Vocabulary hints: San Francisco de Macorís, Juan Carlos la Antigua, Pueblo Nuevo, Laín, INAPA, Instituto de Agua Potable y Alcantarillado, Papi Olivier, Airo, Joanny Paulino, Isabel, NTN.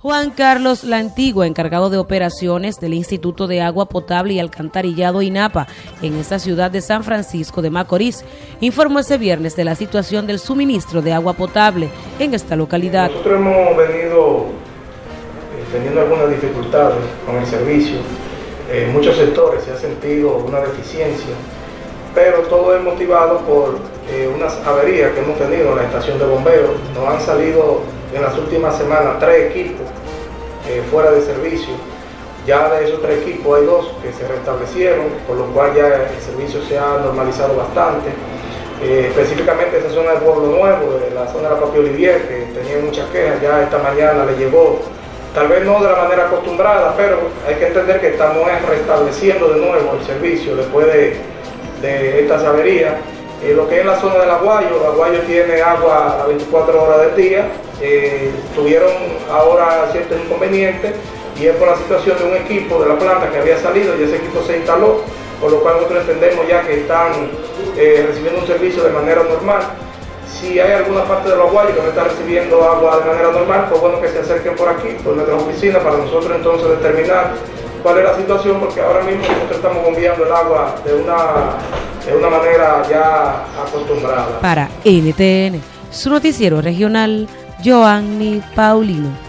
Juan Carlos la Antigua, encargado de operaciones del Instituto de Agua Potable y Alcantarillado INAPA en esta ciudad de San Francisco de Macorís, informó este viernes de la situación del suministro de agua potable en esta localidad. Nosotros hemos venido teniendo algunas dificultades con el servicio. En muchos sectores se ha sentido una deficiencia, pero todo es motivado por unas averías que hemos tenido en la estación de bomberos. Nos han salido en las últimas semanas 3 equipos fuera de servicio. Ya de esos 3 equipos hay 2 que se restablecieron, por lo cual ya el servicio se ha normalizado bastante. Específicamente esa zona de Pueblo Nuevo, de la zona de la Papi Olivier, que tenía muchas quejas, ya esta mañana le llegó, tal vez no de la manera acostumbrada, pero hay que entender que estamos restableciendo de nuevo el servicio después de estas averías. Lo que es la zona del Aguayo, tiene agua a 24 horas del día. Tuvieron ahora ciertos inconvenientes y es por la situación de un equipo de la planta que había salido y ese equipo se instaló, por lo cual nosotros entendemos ya que están recibiendo un servicio de manera normal. Si hay alguna parte del Aguayo que no está recibiendo agua de manera normal, pues bueno que se acerquen por aquí, por nuestra oficina, para nosotros entonces determinar cuál es la situación, porque ahora mismo nosotros estamos bombeando el agua de una manera ya acostumbrada. Para NTN, su noticiero regional, Joanny Paulino.